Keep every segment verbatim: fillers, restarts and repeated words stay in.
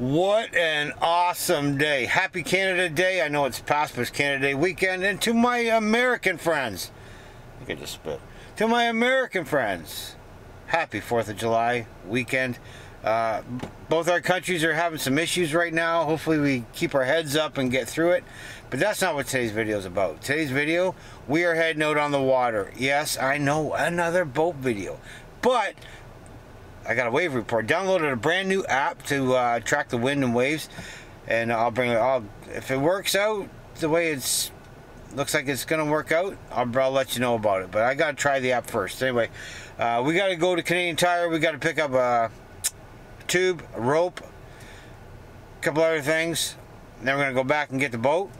What an awesome day. Happy Canada Day. I know it's past, but it's Canada Day weekend. And to my American friends, I think I just spit. To my American friends, happy fourth of July weekend. Uh, both our countries are having some issues right now. Hopefully we keep our heads up and get through it. But that's not what today's video is about. Today's video, we are heading out on the water. Yes, I know, another boat video. But I got a wave report. Downloaded a brand new app to uh, track the wind and waves, and I'll bring it. I'll, if it works out the way it's looks like it's gonna work out, I'll, I'll let you know about it. But I gotta try the app first. Anyway, uh, we gotta go to Canadian Tire. We gotta pick up a tube, a rope, a couple other things. And then we're gonna go back and get the boat,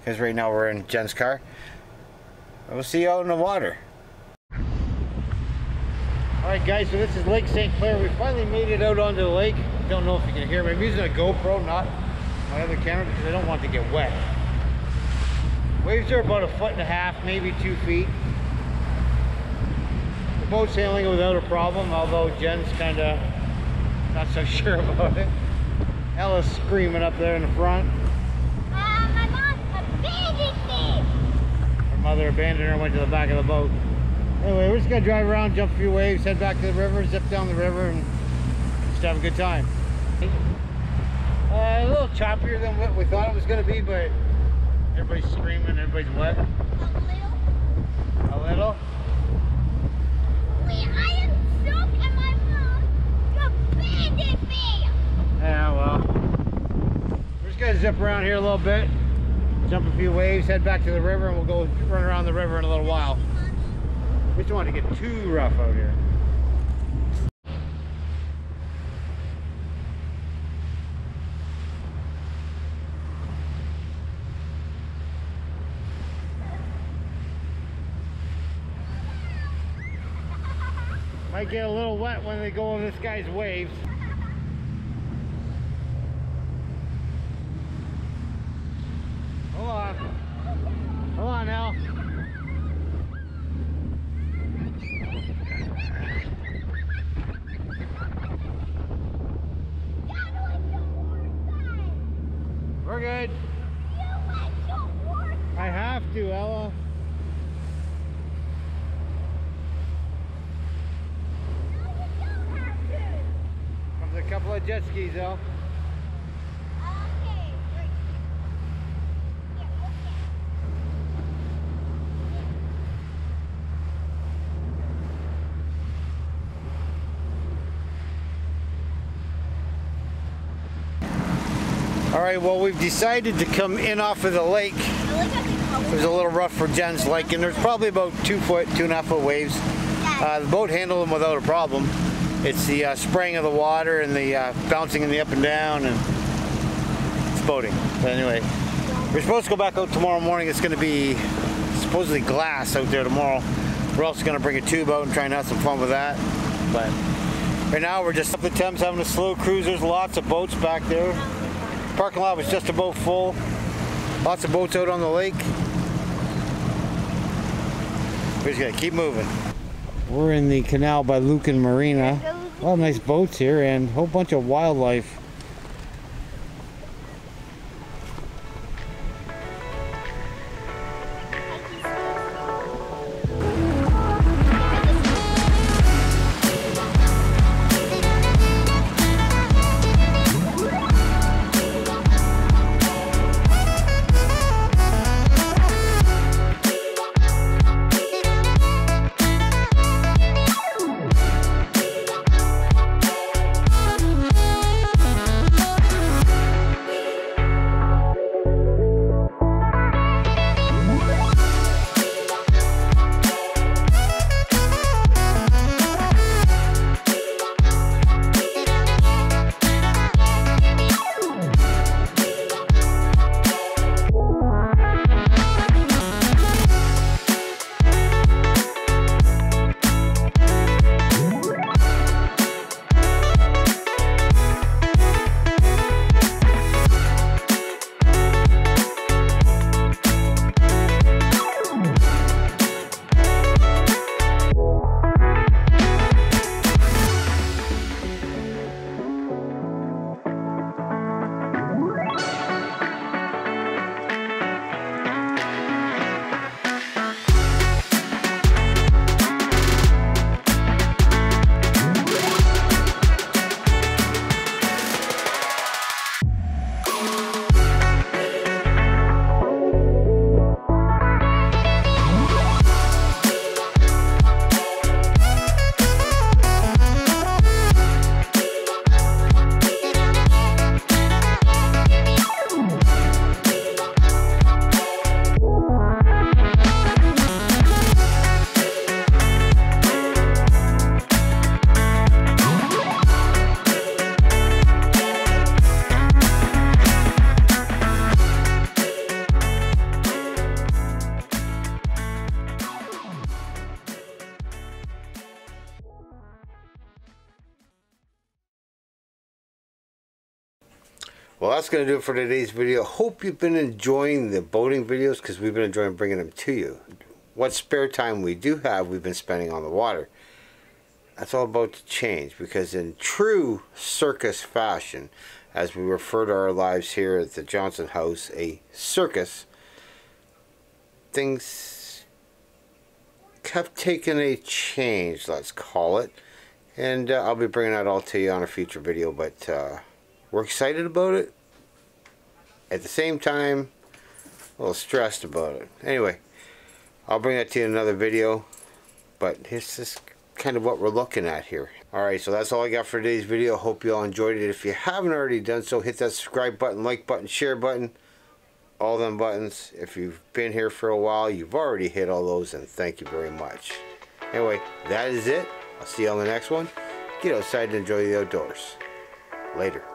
because right now we're in Jen's car. And we'll see you out in the water. Alright guys, so this is Lake Saint Clair. We finally made it out onto the lake. Don't know if you can hear me. I'm using a GoPro, not my other camera, because I don't want it to get wet. Waves are about a foot and a half, maybe two feet. The boat's sailing without a problem, although Jen's kind of not so sure about it. Ella's screaming up there in the front. Uh, my mom abandoned me! Her mother abandoned her and went to the back of the boat. Anyway, we're just going to drive around, jump a few waves, head back to the river, zip down the river, and just have a good time. Uh, a little choppier than what we thought it was going to be, but everybody's screaming, everybody's wet. A little. A little? Wait, I am soaked and my mom abandoned me! Yeah, well, we're just going to zip around here a little bit, jump a few waves, head back to the river, and we'll go run around the river in a little while. We don't want to get too rough out here. Might get a little wet when they go on this guy's waves. Hold on. Hold on, Al. We're good. You like your work. I have to, Ella. No, you don't have to. Comes a couple of jet skis, Elle. Okay. Here, okay. All right, well, we've decided to come in off of the lake. It was a little rough for Jen's lake, and there's probably about two foot, two and a half foot waves. Uh, the boat handled them without a problem. It's the uh, spraying of the water and the uh, bouncing in the up and down, and it's boating. But anyway, we're supposed to go back out tomorrow morning. It's going to be supposedly glass out there tomorrow. We're also going to bring a tube out and try and have some fun with that. But right now we're just up the Thames having a slow cruise. There's lots of boats back there. Parking lot was just about full. Lots of boats out on the lake. We're just gonna keep moving. We're in the canal by Lucan Marina. A lot of nice boats here and a whole bunch of wildlife. Well, that's going to do it for today's video. Hope you've been enjoying the boating videos, because we've been enjoying bringing them to you. What spare time we do have, we've been spending on the water. That's all about to change, because in true circus fashion, as we refer to our lives here at the Johnson House, a circus, things have taken a change, let's call it. And uh, I'll be bringing that all to you on a future video, but uh, we're excited about it. At the same time, a little stressed about it. Anyway, I'll bring that to you in another video, but this is kind of what we're looking at here. Alright, so that's all I got for today's video. Hope you all enjoyed it. If you haven't already done so, hit that subscribe button, like button, share button, all them buttons. If you've been here for a while, you've already hit all those, and thank you very much. Anyway, that is it. I'll see you on the next one. Get outside and enjoy the outdoors. Later.